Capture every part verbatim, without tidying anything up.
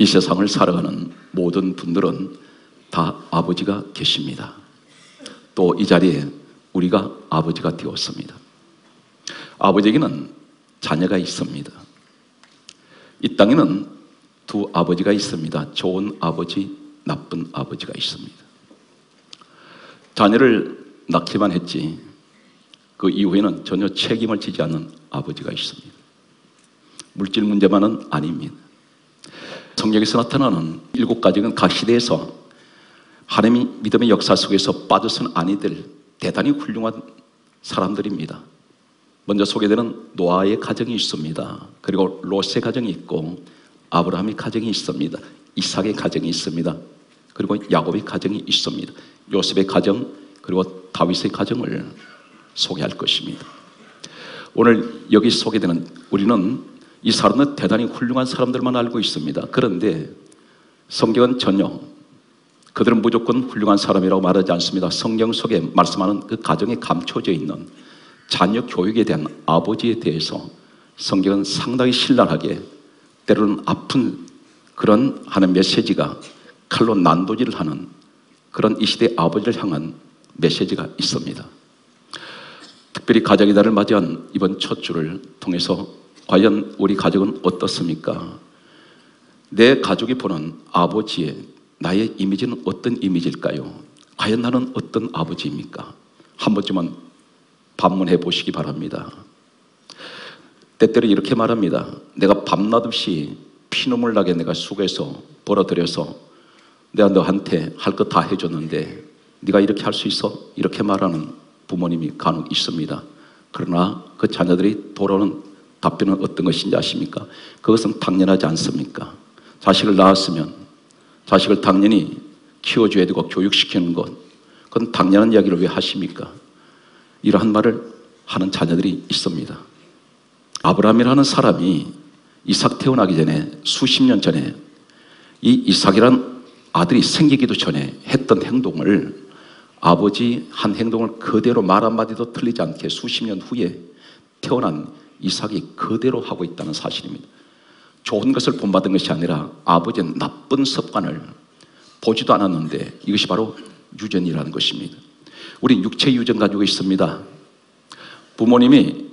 이 세상을 살아가는 모든 분들은 다 아버지가 계십니다. 또 이 자리에 우리가 아버지가 되었습니다. 아버지에게는 자녀가 있습니다. 이 땅에는 두 아버지가 있습니다. 좋은 아버지, 나쁜 아버지가 있습니다. 자녀를 낳기만 했지 그 이후에는 전혀 책임을 지지 않는 아버지가 있습니다. 물질 문제만은 아닙니다. 성경에서 나타나는 일곱 가지는 각 시대에서 하나님이 믿음의 역사 속에서 빠져서는 아니 될 대단히 훌륭한 사람들입니다. 먼저 소개되는 노아의 가정이 있습니다. 그리고 롯의 가정이 있고 아브라함의 가정이 있습니다. 이삭의 가정이 있습니다. 그리고 야곱의 가정이 있습니다. 요셉의 가정, 그리고 다윗의 가정을 소개할 것입니다. 오늘 여기 소개되는 우리는 이 사람은 대단히 훌륭한 사람들만 알고 있습니다. 그런데 성경은 전혀 그들은 무조건 훌륭한 사람이라고 말하지 않습니다. 성경 속에 말씀하는 그 가정에 감춰져 있는 자녀 교육에 대한 아버지에 대해서 성경은 상당히 신랄하게 때로는 아픈 그런 하는 메시지가 칼로 난도질을 하는 그런 이 시대의 아버지를 향한 메시지가 있습니다. 특별히 가정의 달을 맞이한 이번 첫 주를 통해서 과연 우리 가족은 어떻습니까? 내 가족이 보는 아버지의 나의 이미지는 어떤 이미지일까요? 과연 나는 어떤 아버지입니까? 한 번쯤은 반문해 보시기 바랍니다. 때때로 이렇게 말합니다. 내가 밤낮없이 피눈물 나게 내가 수고해서 벌어들여서 내가 너한테 할 것 다 해줬는데 네가 이렇게 할 수 있어? 이렇게 말하는 부모님이 간혹 있습니다. 그러나 그 자녀들이 돌아오는 답변은 어떤 것인지 아십니까? 그것은 당연하지 않습니까? 자식을 낳았으면 자식을 당연히 키워줘야 되고 교육시키는 것, 그건 당연한 이야기를 왜 하십니까? 이러한 말을 하는 자녀들이 있습니다. 아브라함이라는 사람이 이삭 태어나기 전에 수십 년 전에 이 이삭이란 아들이 생기기도 전에 했던 행동을 아버지 한 행동을 그대로 말 한마디도 틀리지 않게 수십 년 후에 태어난 이삭이 그대로 하고 있다는 사실입니다. 좋은 것을 본받은 것이 아니라 아버지의 나쁜 습관을 보지도 않았는데 이것이 바로 유전이라는 것입니다. 우리 육체 유전 가지고 있습니다. 부모님이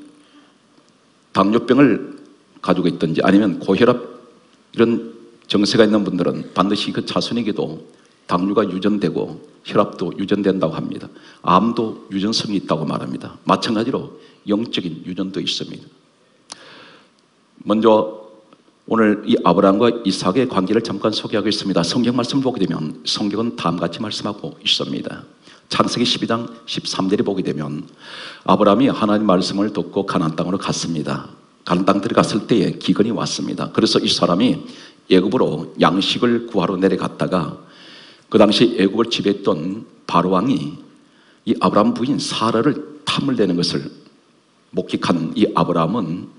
당뇨병을 가지고 있든지 아니면 고혈압 이런 정세가 있는 분들은 반드시 그 자손에게도 당뇨가 유전되고 혈압도 유전된다고 합니다. 암도 유전성이 있다고 말합니다. 마찬가지로 영적인 유전도 있습니다. 먼저 오늘 이 아브라함과 이삭의 관계를 잠깐 소개하겠습니다. 성경 말씀을 보게 되면 성경은 다음같이 말씀하고 있습니다. 창세기 십이 장 십삼 절에 보게 되면 아브라함이 하나님 말씀을 듣고 가나안 땅으로 갔습니다. 가나안 땅 들어갔을 때에 기근이 왔습니다. 그래서 이 사람이 애굽으로 양식을 구하러 내려갔다가 그 당시 애굽을 지배했던 바로왕이 이 아브라함 부인 사라를 탐을 내는 것을 목격한 이 아브라함은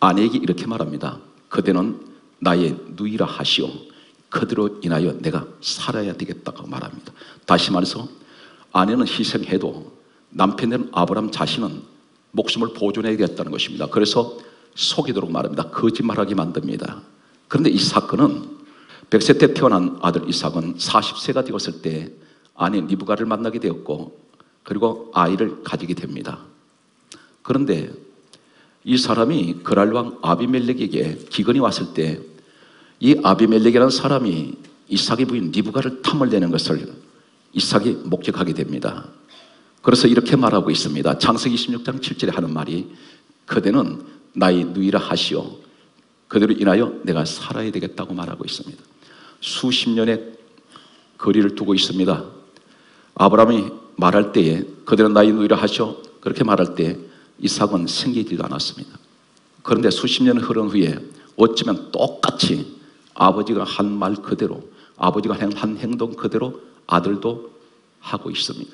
아내에게 이렇게 말합니다. 그대는 나의 누이라 하시오. 그대로 인하여 내가 살아야 되겠다고 말합니다. 다시 말해서 아내는 희생해도 남편인 아브라함 자신은 목숨을 보존해야겠다는 것입니다. 그래서 속이도록 말합니다. 거짓말하게 만듭니다. 그런데 이 사건은 백 세 때 태어난 아들 이삭은 사십 세가 되었을 때 아내 리브가를 만나게 되었고 그리고 아이를 가지게 됩니다. 그런데 이 사람이 그랄왕 아비멜렉에게 기근이 왔을 때 이 아비멜렉이라는 사람이 이삭의 부인 리브가를 탐을 내는 것을 이삭이 목격하게 됩니다. 그래서 이렇게 말하고 있습니다. 창세기 이십육 장 칠 절에 하는 말이 그대는 나의 누이라 하시오. 그대로 인하여 내가 살아야 되겠다고 말하고 있습니다. 수십 년의 거리를 두고 있습니다. 아브라함이 말할 때에 그대는 나의 누이라 하시오. 그렇게 말할 때 이삭은 생기지도 않았습니다. 그런데 수십 년 흐른 후에 어쩌면 똑같이 아버지가 한 말 그대로 아버지가 한 행동 그대로 아들도 하고 있습니다.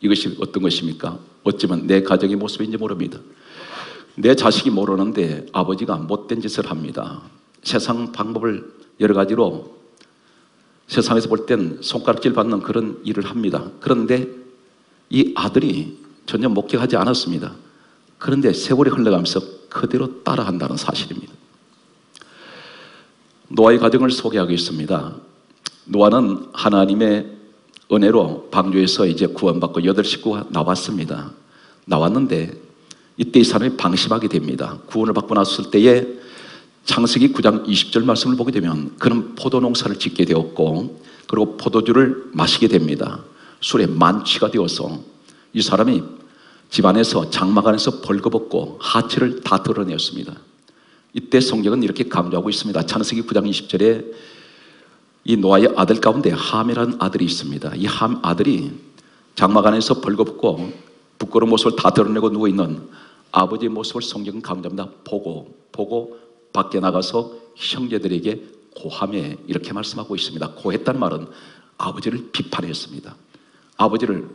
이것이 어떤 것입니까? 어쩌면 내 가정의 모습인지 모릅니다. 내 자식이 모르는데 아버지가 못된 짓을 합니다. 세상 방법을 여러 가지로 세상에서 볼 땐 손가락질 받는 그런 일을 합니다. 그런데 이 아들이 전혀 목격하지 않았습니다. 그런데 세월이 흘러가면서 그대로 따라한다는 사실입니다. 노아의 가정을 소개하겠습니다. 노아는 하나님의 은혜로 방주에서 이제 구원받고 여덟 식구가 나왔습니다. 나왔는데 이때 이 사람이 방심하게 됩니다. 구원을 받고 났을 때에 창세기 구 장 이십 절 말씀을 보게 되면 그는 포도 농사를 짓게 되었고 그리고 포도주를 마시게 됩니다. 술에 만취가 되어서 이 사람이 집안에서 장막 안에서 벌거벗고 하체를 다 드러내었습니다. 이때 성경은 이렇게 강조하고 있습니다. 창세기 구 장 이십 절에 이 노아의 아들 가운데 함이라는 아들이 있습니다. 이 함 아들이 장막 안에서 벌거벗고 부끄러운 모습을 다 드러내고 누워있는 아버지의 모습을 성경은 강조합니다. 보고 보고 밖에 나가서 형제들에게 고하매, 이렇게 말씀하고 있습니다. 고했다는 말은 아버지를 비판했습니다. 아버지를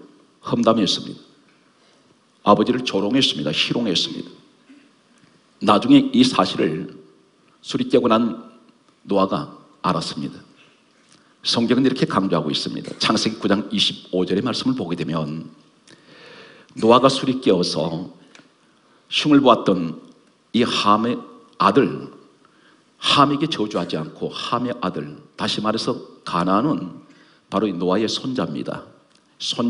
험담했습니다. 아버지를 조롱했습니다. 희롱했습니다. 나중에 이 사실을 술이 깨고 난 노아가 알았습니다. 성경은 이렇게 강조하고 있습니다. 창세기 구 장 이십오 절의 말씀을 보게 되면 노아가 술이 깨어서 흉을 보았던 이 함의 아들, 함에게 저주하지 않고 함의 아들, 다시 말해서 가나안은 바로 이 노아의 손자입니다.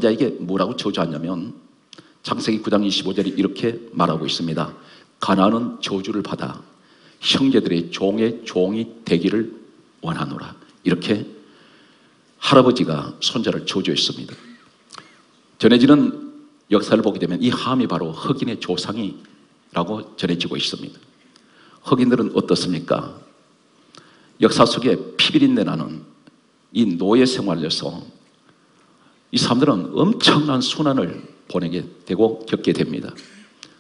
손자에게 뭐라고 저주하냐면 창세기 구 장 이십오 절이 이렇게 말하고 있습니다. 가나안은 저주를 받아 형제들의 종의 종이 되기를 원하노라. 이렇게 할아버지가 손자를 저주했습니다. 전해지는 역사를 보게 되면 이 함이 바로 흑인의 조상이라고 전해지고 있습니다. 흑인들은 어떻습니까? 역사 속에 피비린내 나는 이 노예 생활에서 이 사람들은 엄청난 수난을 보내게 되고 겪게 됩니다.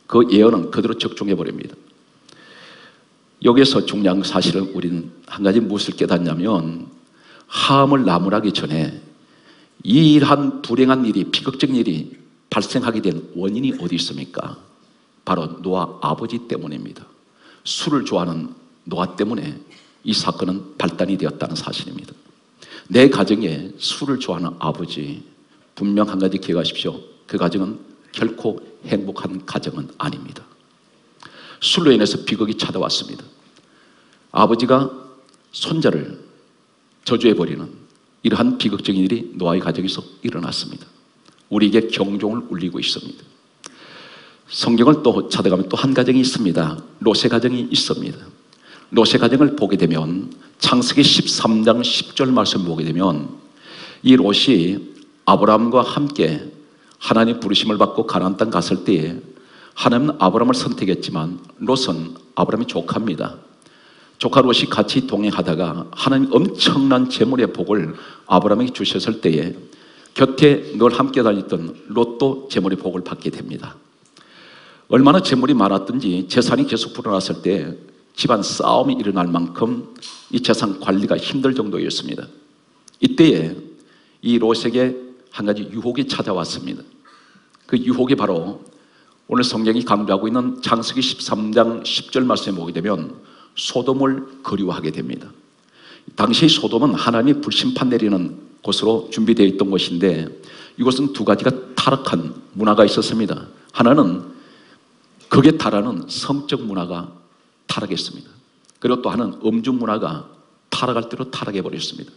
그 예언은 그대로 적중해버립니다. 여기에서 중요한 사실은 우리는 한 가지 무엇을 깨닫냐면 함을 나무라기 전에 이 일한 불행한 일이, 비극적인 일이 발생하게 된 원인이 어디 있습니까? 바로 노아 아버지 때문입니다. 술을 좋아하는 노아 때문에 이 사건은 발단이 되었다는 사실입니다. 내 가정에 술을 좋아하는 아버지, 분명 한 가지 기억하십시오. 그 가정은 결코 행복한 가정은 아닙니다. 술로 인해서 비극이 찾아왔습니다. 아버지가 손자를 저주해버리는 이러한 비극적인 일이 노아의 가정에서 일어났습니다. 우리에게 경종을 울리고 있습니다. 성경을 또 찾아가면 또 한 가정이 있습니다. 롯의 가정이 있습니다. 롯의 가정을 보게 되면 창세기 십삼 장 십 절 말씀 보게 되면 이 롯이 아브라함과 함께 하나님 부르심을 받고 가나안 땅 갔을 때에 하나님은 아브라함을 선택했지만 롯은 아브라함의 조카입니다. 조카 롯이 같이 동행하다가 하나님 엄청난 재물의 복을 아브라함에게 주셨을 때에 곁에 늘 함께 다녔던 롯도 재물의 복을 받게 됩니다. 얼마나 재물이 많았든지 재산이 계속 불어났을 때 집안 싸움이 일어날 만큼 이 재산 관리가 힘들 정도였습니다. 이때에 이 롯에게 한 가지 유혹이 찾아왔습니다. 그 유혹이 바로 오늘 성경이 강조하고 있는 창세기 십삼 장 십 절 말씀에 보게 되면 소돔을 그리워하게 됩니다. 당시 소돔은 하나님이 불심판 내리는 곳으로 준비되어 있던 곳인데 이곳은 두 가지가 타락한 문화가 있었습니다. 하나는 극에 달하는 성적 문화가 타락했습니다. 그리고 또 하나는 음주 문화가 타락할 대로 타락해버렸습니다.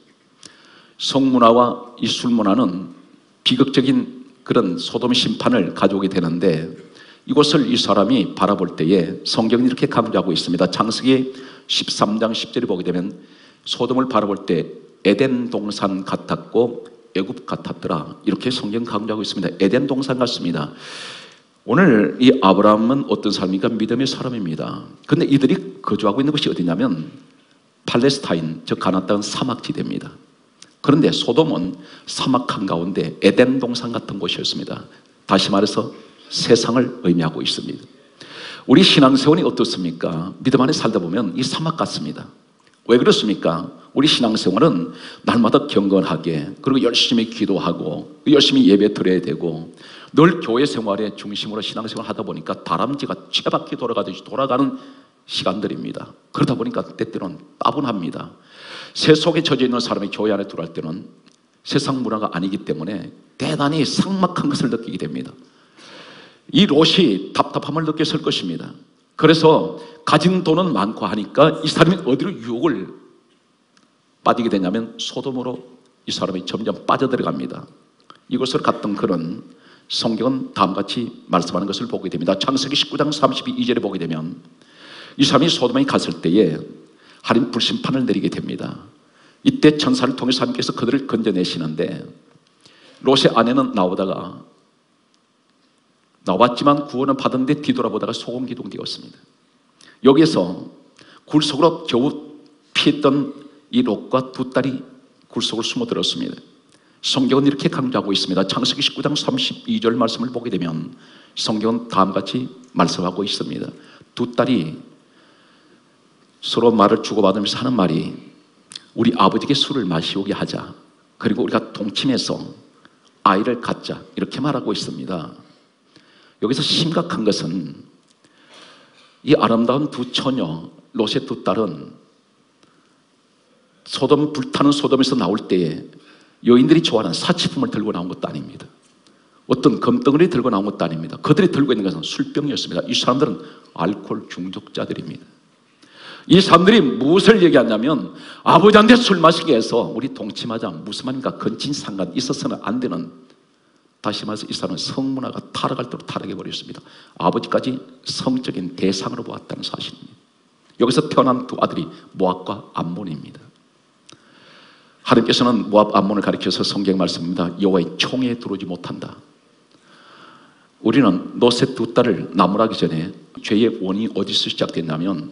성문화와 이 술문화는 비극적인 그런 소돔 심판을 가져오게 되는데 이곳을 이 사람이 바라볼 때에 성경이 이렇게 강조하고 있습니다. 창세기 십삼 장 십 절에 보게 되면 소돔을 바라볼 때 에덴 동산 같았고 애굽 같았더라. 이렇게 성경 강조하고 있습니다. 에덴 동산 같습니다. 오늘 이 아브라함은 어떤 사람입니까? 믿음의 사람입니다. 그런데 이들이 거주하고 있는 곳이 어디냐면 팔레스타인, 즉 가나안 땅 사막지대입니다. 그런데 소돔은 사막 한가운데 에덴 동산 같은 곳이었습니다. 다시 말해서 세상을 의미하고 있습니다. 우리 신앙생활이 어떻습니까? 믿음 안에 살다 보면 이 사막 같습니다. 왜 그렇습니까? 우리 신앙생활은 날마다 경건하게 그리고 열심히 기도하고 열심히 예배 드려야 되고 늘 교회 생활의 중심으로 신앙생활을 하다 보니까 다람쥐가 쇠바퀴 돌아가듯이 돌아가는 시간들입니다. 그러다 보니까 때때로는 따분합니다. 세 속에 젖어 있는 사람이 교회 안에 들어갈 때는 세상 문화가 아니기 때문에 대단히 삭막한 것을 느끼게 됩니다. 이 롯이 답답함을 느꼈을 것입니다. 그래서 가진 돈은 많고 하니까 이 사람이 어디로 유혹을 빠지게 되냐면 소돔으로 이 사람이 점점 빠져들어갑니다. 이곳으로 갔던 그는 성경은 다음같이 말씀하는 것을 보게 됩니다. 창세기 십구 장 삼십이 절에 보게 되면 이 사람이 소돔에 갔을 때에 하나님 불심판을 내리게 됩니다. 이때 천사를 통해서 하나님께서 그들을 건져내시는데 롯의 아내는 나오다가 나왔지만 구원을 받은 데 뒤돌아보다가 소금기둥 되었습니다. 여기에서 굴속으로 겨우 피했던 이 롯과 두 딸이 굴속을 숨어들었습니다. 성경은 이렇게 강조하고 있습니다. 창세기 십구 장 삼십이 절 말씀을 보게 되면 성경은 다음같이 말씀하고 있습니다. 두 딸이 서로 말을 주고받으면서 하는 말이 우리 아버지께 술을 마시오게 하자. 그리고 우리가 동침해서 아이를 갖자. 이렇게 말하고 있습니다. 여기서 심각한 것은 이 아름다운 두 처녀, 롯의 두 딸은 소돔, 불타는 소돔에서 나올 때에 여인들이 좋아하는 사치품을 들고 나온 것도 아닙니다. 어떤 금덩어리 들고 나온 것도 아닙니다. 그들이 들고 있는 것은 술병이었습니다. 이 사람들은 알코올 중독자들입니다. 이 사람들이 무엇을 얘기하냐면 아버지한테 술 마시게 해서 우리 동침하자. 무슨 말입니까? 근친 상간 있어서는 안 되는, 다시 말해서 이 사람은 성문화가 타락할도록 타락해버렸습니다. 아버지까지 성적인 대상으로 보았다는 사실입니다. 여기서 태어난 두 아들이 모압과 암몬입니다. 하나님께서는 모압 암몬을 가리켜서 성경 말씀입니다. 여호와의 총에 들어오지 못한다. 우리는 롯의 두 딸을 나무라기 전에 죄의 원인이 어디서 시작됐냐면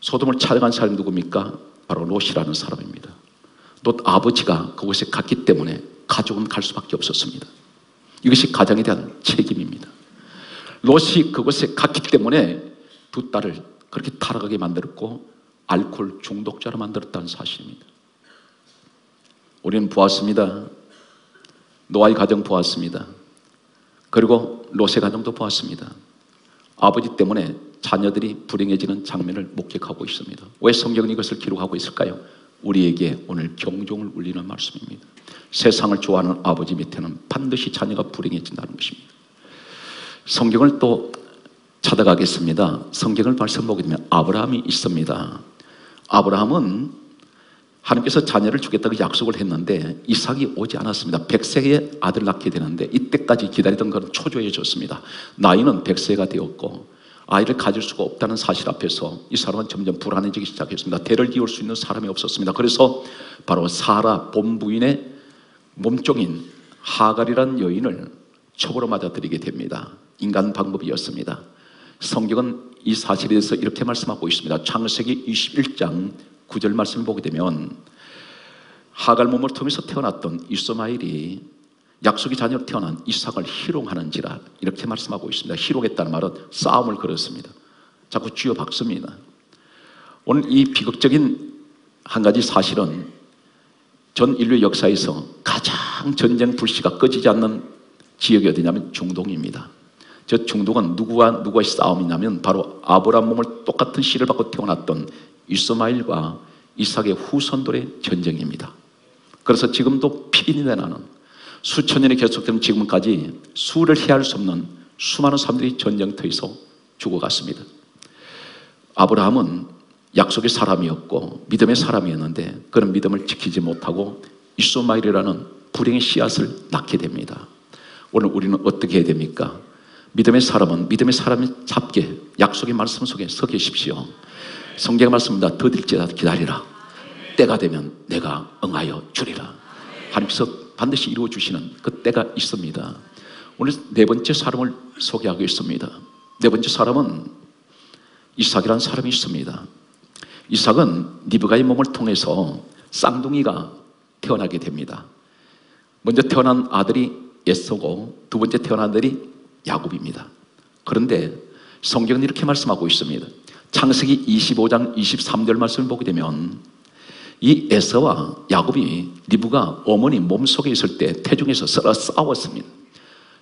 소돔을 찾아간 사람이 누굽니까? 바로 롯이라는 사람입니다. 롯 아버지가 그곳에 갔기 때문에 가족은 갈 수밖에 없었습니다. 이것이 가정에 대한 책임입니다. 롯이 그곳에 갔기 때문에 두 딸을 그렇게 타락하게 만들었고 알코올 중독자로 만들었다는 사실입니다. 우리는 보았습니다. 노아의 가정 보았습니다. 그리고 롯의 가정도 보았습니다. 아버지 때문에 자녀들이 불행해지는 장면을 목격하고 있습니다. 왜 성경은 이것을 기록하고 있을까요? 우리에게 오늘 경종을 울리는 말씀입니다. 세상을 좋아하는 아버지 밑에는 반드시 자녀가 불행해진다는 것입니다. 성경을 또 찾아가겠습니다. 성경을 말씀 보게 되면 아브라함이 있습니다. 아브라함은 하나님께서 자녀를 주겠다고 약속을 했는데 이삭이 오지 않았습니다. 백 세에 아들을 낳게 되는데 이때까지 기다리던 것은 초조해졌습니다. 나이는 백 세가 되었고 아이를 가질 수가 없다는 사실 앞에서 이 사람은 점점 불안해지기 시작했습니다. 대를 이을 수 있는 사람이 없었습니다. 그래서 바로 사라 본부인의 몸종인 하갈이라는 여인을 첩으로 맞아들이게 됩니다. 인간 방법이었습니다. 성경은 이 사실에 대해서 이렇게 말씀하고 있습니다. 창세기 이십일 장 구 절 말씀을 보게 되면 하갈 몸을 통해서 태어났던 이스마엘이 약속의 자녀로 태어난 이삭을 희롱하는지라 이렇게 말씀하고 있습니다. 희롱했다는 말은 싸움을 걸었습니다. 자꾸 쥐어박습니다. 오늘 이 비극적인 한 가지 사실은 전 인류 역사에서 가장 전쟁 불씨가 꺼지지 않는 지역이 어디냐면 중동입니다. 저 중동은 누구와 누구와의 싸움이냐면 바로 아브라함 몸을 똑같은 씨를 받고 태어났던 이스마일과 이삭의 후손들의 전쟁입니다. 그래서 지금도 피비린내 나는 수천 년이 계속되면 지금까지 수를 헤아릴 수 없는 수많은 사람들이 전쟁터에서 죽어갔습니다. 아브라함은 약속의 사람이었고 믿음의 사람이었는데 그런 믿음을 지키지 못하고 이스마일이라는 불행의 씨앗을 낳게 됩니다. 오늘 우리는 어떻게 해야 됩니까? 믿음의 사람은 믿음의 사람이 잡게 약속의 말씀 속에 서 계십시오. 성경의 말씀입니다. 더딜지라 기다리라. 때가 되면 내가 응하여 주리라. 하나님께서 반드시 이루어주시는 그 때가 있습니다. 오늘 네 번째 사람을 소개하고 있습니다. 네 번째 사람은 이삭이라는 사람이 있습니다. 이삭은 리브가의 몸을 통해서 쌍둥이가 태어나게 됩니다. 먼저 태어난 아들이 에서고 두 번째 태어난 아들이 야곱입니다. 그런데 성경은 이렇게 말씀하고 있습니다. 창세기 이십오 장 이십삼 절 말씀을 보게 되면 이 에서와 야곱이 리브가 어머니 몸속에 있을 때 태중에서 서로 싸웠습니다.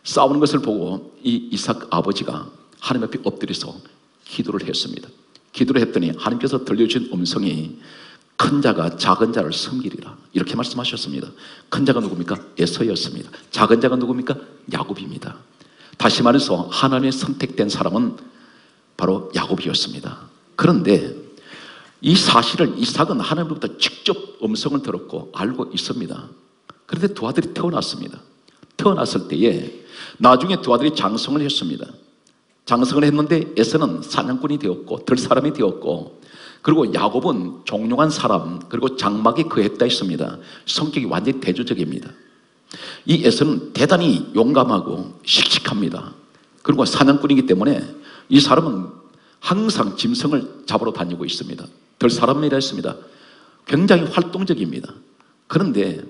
싸우는 것을 보고 이 이삭 아버지가 하나님 앞에 엎드려서 기도를 했습니다. 기도를 했더니 하나님께서 들려주신 음성이 큰 자가 작은 자를 섬기리라 이렇게 말씀하셨습니다. 큰 자가 누굽니까? 에서였습니다. 작은 자가 누굽니까? 야곱입니다. 다시 말해서 하나님의 선택된 사람은 바로 야곱이었습니다. 그런데 이 사실을 이삭은 하나님으로부터 직접 음성을 들었고 알고 있습니다. 그런데 두 아들이 태어났습니다. 태어났을 때에 나중에 두 아들이 장성을 했습니다. 장성을 했는데 에서는 사냥꾼이 되었고 들사람이 되었고, 그리고 야곱은 종용한 사람, 그리고 장막이 그했다 했습니다. 성격이 완전히 대조적입니다. 이 에서는 대단히 용감하고 씩씩합니다. 그리고 사냥꾼이기 때문에 이 사람은 항상 짐승을 잡으러 다니고 있습니다. 들사람이라 했습니다. 굉장히 활동적입니다. 그런데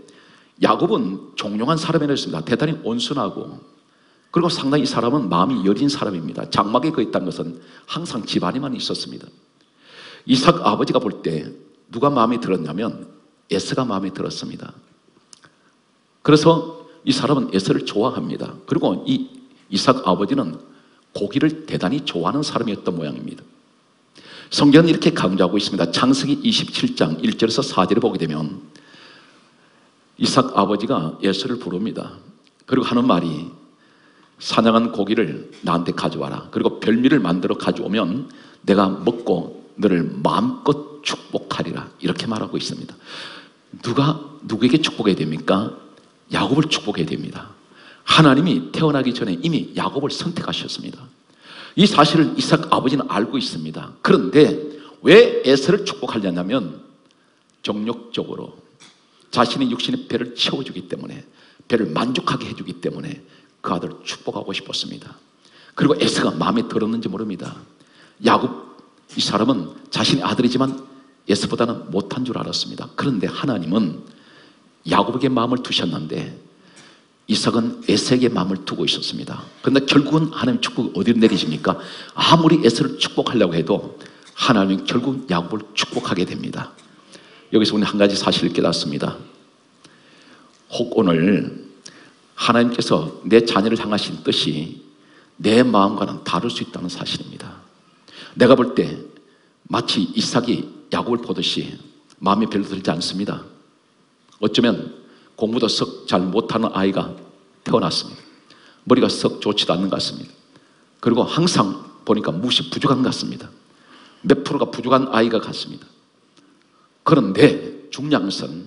야곱은 종용한 사람이라 했습니다. 대단히 온순하고, 그리고 상당히 이 사람은 마음이 여린 사람입니다. 장막에 거했다는 것은 항상 집안에만 있었습니다. 이삭 아버지가 볼 때 누가 마음에 들었냐면 에서가 마음에 들었습니다. 그래서 이 사람은 에서를 좋아합니다. 그리고 이 이삭 아버지는 고기를 대단히 좋아하는 사람이었던 모양입니다. 성경은 이렇게 강조하고 있습니다. 창세기 이십칠 장 일 절에서 사 절을 보게 되면 이삭 아버지가 에서를 부릅니다. 그리고 하는 말이, 사냥한 고기를 나한테 가져와라. 그리고 별미를 만들어 가져오면 내가 먹고 너를 마음껏 축복하리라. 이렇게 말하고 있습니다. 누가 누구에게 축복해야 됩니까? 야곱을 축복해야 됩니다. 하나님이 태어나기 전에 이미 야곱을 선택하셨습니다. 이 사실을 이삭 아버지는 알고 있습니다. 그런데 왜 에서를 축복하려냐면 정욕적으로 자신의 육신의 배를 채워주기 때문에, 배를 만족하게 해주기 때문에 그 아들을 축복하고 싶었습니다. 그리고 에서가 마음에 들었는지 모릅니다. 야곱, 이 사람은 자신의 아들이지만 에서보다는 못한 줄 알았습니다. 그런데 하나님은 야곱에게 마음을 두셨는데 이삭은 에서에게 마음을 두고 있었습니다. 그런데 결국은 하나님 축복이 어디로 내리십니까? 아무리 에서를 축복하려고 해도 하나님은 결국 야곱을 축복하게 됩니다. 여기서 오늘 한 가지 사실을 깨닫습니다. 혹 오늘 하나님께서 내 자녀를 향하신 뜻이 내 마음과는 다를 수 있다는 사실입니다. 내가 볼 때 마치 이삭이 야곱을 보듯이 마음이 별로 들지 않습니다. 어쩌면 공부도 썩 잘 못하는 아이가 태어났습니다. 머리가 썩 좋지도 않는 것 같습니다. 그리고 항상 보니까 무엇이 부족한 것 같습니다. 몇 프로가 부족한 아이가 같습니다. 그런데 중요한 것은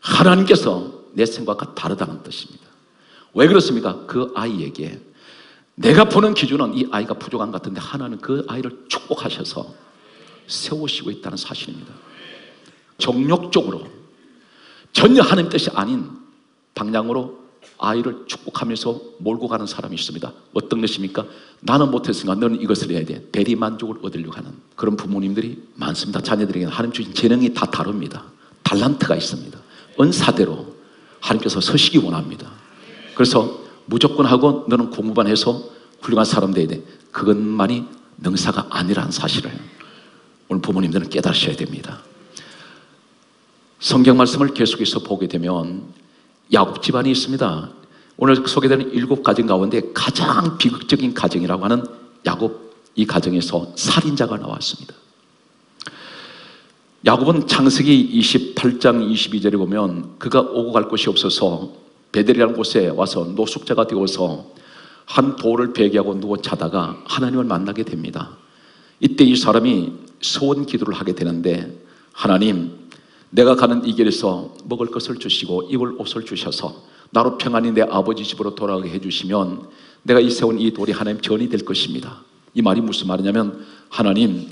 하나님께서 내 생각과 다르다는 뜻입니다. 왜 그렇습니까? 그 아이에게 내가 보는 기준은 이 아이가 부족한 것 같은데 하나는 그 아이를 축복하셔서 세우시고 있다는 사실입니다. 정욕적으로 전혀 하나님 뜻이 아닌 방향으로 아이를 축복하면서 몰고 가는 사람이 있습니다. 어떤 것입니까? 나는 못했으니까 너는 이것을 해야 돼. 대리만족을 얻으려고 하는 그런 부모님들이 많습니다. 자녀들에게는 하나님 주신 재능이 다 다릅니다. 달란트가 있습니다. 은사대로 하나님께서 서시기 원합니다. 그래서 무조건 하고 너는 공부만 해서 훌륭한 사람 돼야 돼. 그것만이 능사가 아니라는 사실을 오늘 부모님들은 깨달으셔야 됩니다. 성경 말씀을 계속해서 보게 되면 야곱 집안이 있습니다. 오늘 소개되는 일곱 가정 가운데 가장 비극적인 가정이라고 하는 야곱, 이 가정에서 살인자가 나왔습니다. 야곱은 창세기 이십팔 장 이십이 절에 보면 그가 오고 갈 곳이 없어서 베델이라는 곳에 와서 노숙자가 되어서 한 돌을 베개하고 누워 자다가 하나님을 만나게 됩니다. 이때 이 사람이 소원 기도를 하게 되는데, 하나님, 내가 가는 이 길에서 먹을 것을 주시고 입을 옷을 주셔서 나로 평안히 내 아버지 집으로 돌아가게 해주시면 내가 이 세운 이 돌이 하나님 전이 될 것입니다. 이 말이 무슨 말이냐면, 하나님,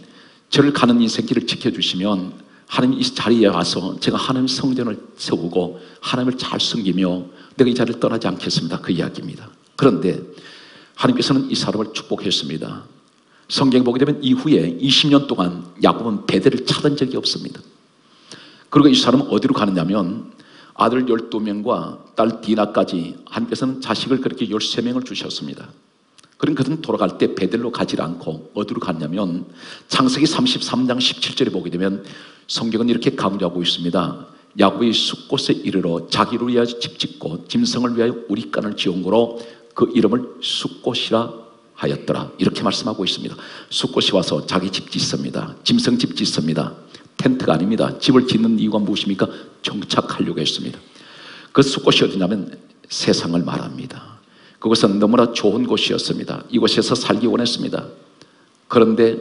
저를 가는 인생길을 지켜주시면 하나님 이 자리에 와서 제가 하나님 성전을 세우고 하나님을 잘 섬기며 내가 이 자리를 떠나지 않겠습니다. 그 이야기입니다. 그런데 하나님께서는 이 사람을 축복했습니다. 성경에 보게 되면 이후에 이십 년 동안 야곱은 베델을 찾은 적이 없습니다. 그리고 이 사람은 어디로 가느냐면 아들 열두 명과 딸 디나까지 하나님께서는 자식을 그렇게 열세 명을 주셨습니다. 그런 그들은 돌아갈 때 베델로 가지 않고 어디로 갔냐면 창세기 삼십삼 장 십칠 절에 보게 되면 성경은 이렇게 강조하고 있습니다. 야곱이 숫곳에 이르러 자기를 위하여 집 짓고 짐승을 위하여 우리간을 지은 거로 그 이름을 숫곳이라 하였더라. 이렇게 말씀하고 있습니다. 숫곳이 와서 자기 집 짓습니다. 짐승 집 짓습니다. 텐트가 아닙니다. 집을 짓는 이유가 무엇입니까? 정착하려고 했습니다. 그 숫곳이 어디냐면 세상을 말합니다. 그것은 너무나 좋은 곳이었습니다. 이곳에서 살기 원했습니다. 그런데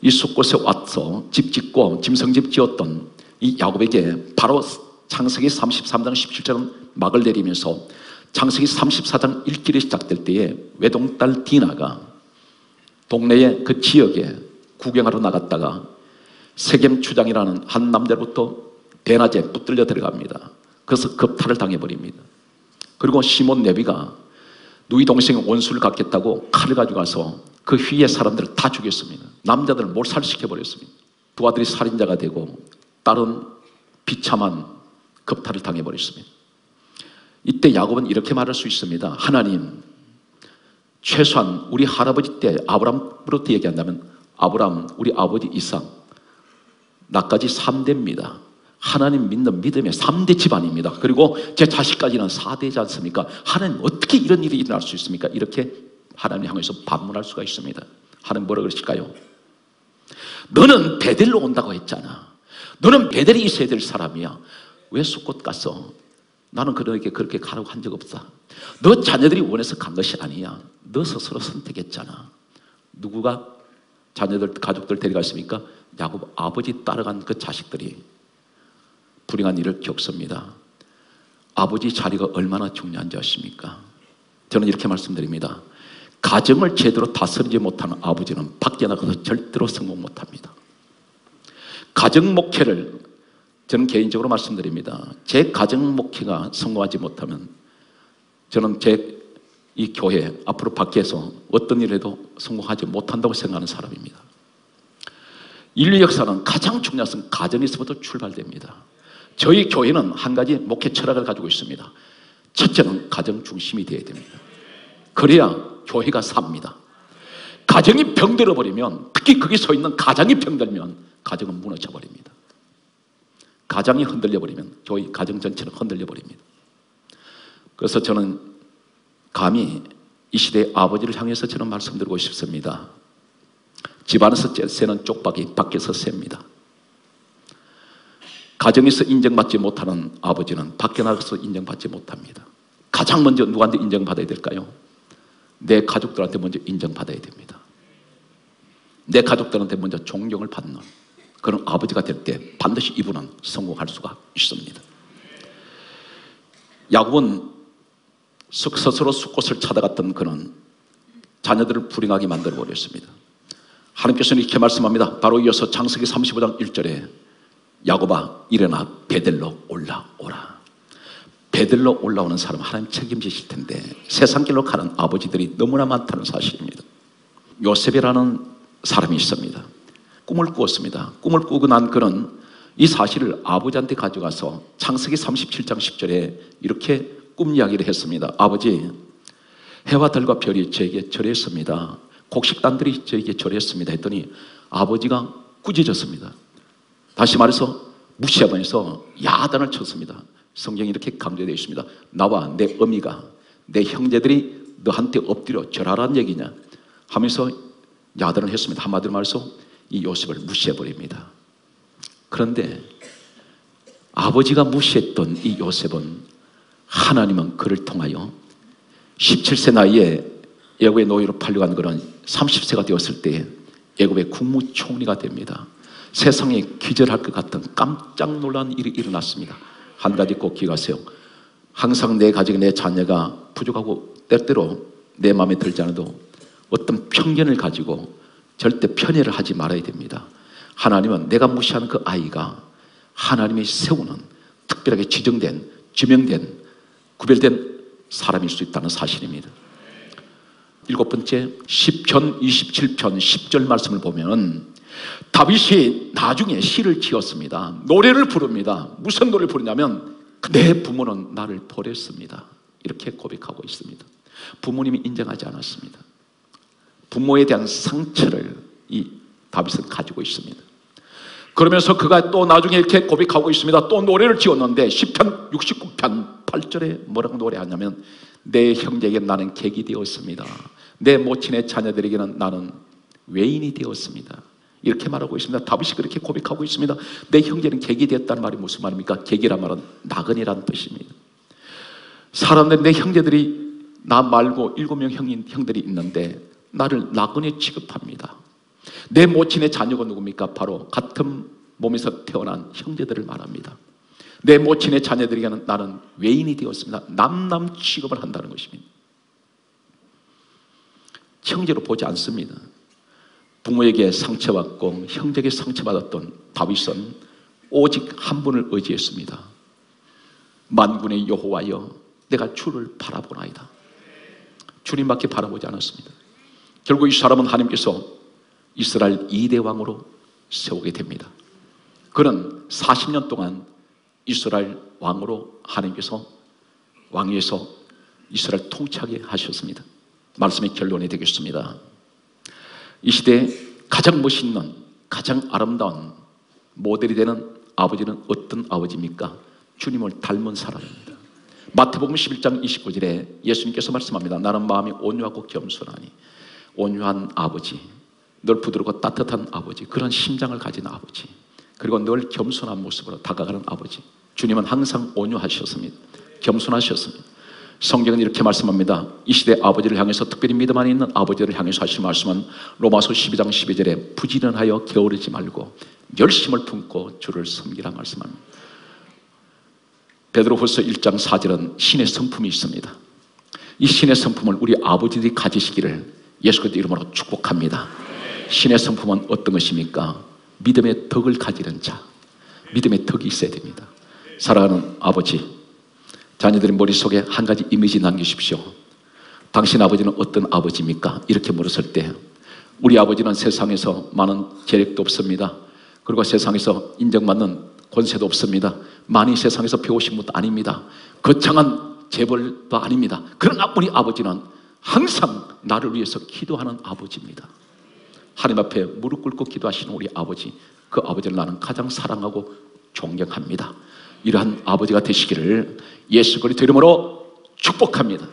이 숲곳에 와서 집 짓고 짐승집 지었던 이 야곱에게 바로 창세기 삼십삼 장 십칠 절은 막을 내리면서 창세기 삼십사 장 일 절이 시작될 때에 외동딸 디나가 동네의 그 지역에 구경하러 나갔다가 세겜 추장이라는 한 남자로부터 대낮에 붙들려 들어갑니다. 그래서 겁탈을 당해버립니다. 그리고 시몬 레위가 누이 동생의 원수를 갚겠다고 칼을 가져가서 그 휘의 사람들을 다 죽였습니다. 남자들을 몰살시켜버렸습니다. 두 아들이 살인자가 되고 딸은 비참한 겁탈을 당해버렸습니다. 이때 야곱은 이렇게 말할 수 있습니다. 하나님, 최소한 우리 할아버지 때 아브람으로부터 얘기한다면 아브람, 우리 아버지 이삭, 나까지 삼 대입니다. 하나님 믿는 믿음의 삼 대 집안입니다. 그리고 제 자식까지는 사 대이지 않습니까? 하나님 어떻게 이런 일이 일어날 수 있습니까? 이렇게 하나님 향해서 반문할 수가 있습니다. 하나님 뭐라 그러실까요? 너는 베델로 온다고 했잖아. 너는 베델이 있어야 될 사람이야. 왜 숲곳 갔어? 나는 그렇게 그렇게 가라고 한 적 없다. 너 자녀들이 원해서 간 것이 아니야. 너 스스로 선택했잖아. 누구가 자녀들, 가족들 데려갔습니까? 야곱 아버지 따라간 그 자식들이 불행한 일을 겪습니다. 아버지 자리가 얼마나 중요한지 아십니까? 저는 이렇게 말씀드립니다. 가정을 제대로 다스리지 못하는 아버지는 밖에 나가서 절대로 성공 못합니다. 가정 목회를 저는 개인적으로 말씀드립니다. 제 가정 목회가 성공하지 못하면 저는 제 이 교회 앞으로 밖에서 어떤 일에도 성공하지 못한다고 생각하는 사람입니다. 인류 역사는 가장 중요한 것은 가정에서부터 출발됩니다. 저희 교회는 한 가지 목회 철학을 가지고 있습니다. 첫째는 가정 중심이 되어야 됩니다. 그래야 교회가 삽니다. 가정이 병들어버리면, 특히 거기 서 있는 가장이 병들면 가정은 무너져버립니다. 가장이 흔들려버리면 교회 가정 전체는 흔들려버립니다. 그래서 저는 감히 이 시대의 아버지를 향해서 저는 말씀드리고 싶습니다. 집 안에서 새는 쪽박이 밖에서 셉니다. 가정에서 인정받지 못하는 아버지는 밖에 나가서 인정받지 못합니다. 가장 먼저 누구한테 인정받아야 될까요? 내 가족들한테 먼저 인정받아야 됩니다. 내 가족들한테 먼저 존경을 받는 그런 아버지가 될 때 반드시 이분은 성공할 수가 있습니다. 야곱은 스스로 숲곳을 찾아갔던 그는 자녀들을 불행하게 만들어버렸습니다. 하나님께서는 이렇게 말씀합니다. 바로 이어서 창세기 삼십오 장 일 절에 야곱아 일어나 베델로 올라오라. 베델로 올라오는 사람은 하나님 책임지실 텐데 세상길로 가는 아버지들이 너무나 많다는 사실입니다. 요셉이라는 사람이 있습니다. 꿈을 꾸었습니다. 꿈을 꾸고 난 그는 이 사실을 아버지한테 가져가서 창세기 삼십칠 장 십 절에 이렇게 꿈 이야기를 했습니다. 아버지, 해와 달과 별이 저에게 절했습니다. 곡식단들이 저에게 절했습니다. 했더니 아버지가 꾸짖었습니다. 다시 말해서 무시하면서 야단을 쳤습니다. 성경이 이렇게 강조되어 있습니다. 나와 내 어미가, 내 형제들이 너한테 엎드려 절하라는 얘기냐 하면서 야단을 했습니다. 한마디로 말해서 이 요셉을 무시해버립니다. 그런데 아버지가 무시했던 이 요셉은 하나님은 그를 통하여 십칠 세 나이에 애굽의 노예로 팔려간 그는 삼십 세가 되었을 때 애굽의 국무총리가 됩니다. 세상에 기절할 것 같은 깜짝 놀란 일이 일어났습니다. 한 가지 꼭 기억하세요. 항상 내 가족이, 내 자녀가 부족하고 때때로 내 마음에 들지 않아도 어떤 편견을 가지고 절대 편애를 하지 말아야 됩니다. 하나님은 내가 무시하는 그 아이가 하나님이 세우는 특별하게 지정된, 지명된, 구별된 사람일 수 있다는 사실입니다. 일곱 번째, 시편 이십칠 편 십 절 말씀을 보면 다윗이 나중에 시를 지었습니다. 노래를 부릅니다. 무슨 노래를 부르냐면 내 부모는 나를 버렸습니다. 이렇게 고백하고 있습니다. 부모님이 인정하지 않았습니다. 부모에 대한 상처를 이 다윗은 가지고 있습니다. 그러면서 그가 또 나중에 이렇게 고백하고 있습니다. 또 노래를 지었는데 시편 육십구 편 팔 절에 뭐라고 노래하냐면 내 형제에게 나는 객이 되었습니다. 내 모친의 자녀들에게는 나는 외인이 되었습니다. 이렇게 말하고 있습니다. 다윗이 그렇게 고백하고 있습니다. 내 형제는 객이 되었다는 말이 무슨 말입니까? 객이란 말은 나그네란 뜻입니다. 사람들, 내 형제들이 나 말고 일곱 명 형인, 형들이 있는데 나를 나그네 취급합니다. 내 모친의 자녀가 누굽니까? 바로 같은 몸에서 태어난 형제들을 말합니다. 내 모친의 자녀들에게 나는 외인이 되었습니다. 남남 취급을 한다는 것입니다. 형제로 보지 않습니다. 부모에게 상처받고 형제에게 상처받았던 다윗은 오직 한 분을 의지했습니다. 만군의 여호와여, 내가 주를 바라보나이다. 주님밖에 바라보지 않았습니다. 결국 이 사람은 하나님께서 이스라엘 이 대 왕으로 세우게 됩니다. 그는 사십 년 동안 이스라엘 왕으로 하나님께서 왕위에서 이스라엘 통치하게 하셨습니다. 말씀의 결론이 되겠습니다. 이 시대에 가장 멋있는, 가장 아름다운 모델이 되는 아버지는 어떤 아버지입니까? 주님을 닮은 사람입니다. 마태복음 십일 장 이십구 절에 예수님께서 말씀합니다. 나는 마음이 온유하고 겸손하니, 온유한 아버지, 늘 부드럽고 따뜻한 아버지, 그런 심장을 가진 아버지, 그리고 늘 겸손한 모습으로 다가가는 아버지. 주님은 항상 온유하셨습니다. 겸손하셨습니다. 성경은 이렇게 말씀합니다. 이 시대 아버지를 향해서, 특별히 믿음 안에 있는 아버지를 향해서 하신 말씀은 로마서 십이 장 십이 절에 부지런하여 게으르지 말고 열심을 품고 주를 섬기라 말씀합니다. 베드로후서 일 장 사 절은 신의 성품이 있습니다. 이 신의 성품을 우리 아버지들이 가지시기를 예수 그리스도 이름으로 축복합니다. 신의 성품은 어떤 것입니까? 믿음의 덕을 가지는 자, 믿음의 덕이 있어야 됩니다. 사랑하는 아버지, 자녀들의 머릿속에 한 가지 이미지 남기십시오. 당신 아버지는 어떤 아버지입니까? 이렇게 물었을 때, 우리 아버지는 세상에서 많은 재력도 없습니다. 그리고 세상에서 인정받는 권세도 없습니다. 많이 세상에서 배우신 것도 아닙니다. 거창한 재벌도 아닙니다. 그러나 우리 아버지는 항상 나를 위해서 기도하는 아버지입니다. 하나님 앞에 무릎 꿇고 기도하시는 우리 아버지, 그 아버지를 나는 가장 사랑하고 존경합니다. 이러한 아버지가 되시기를 예수 그리스도 이름으로 축복합니다.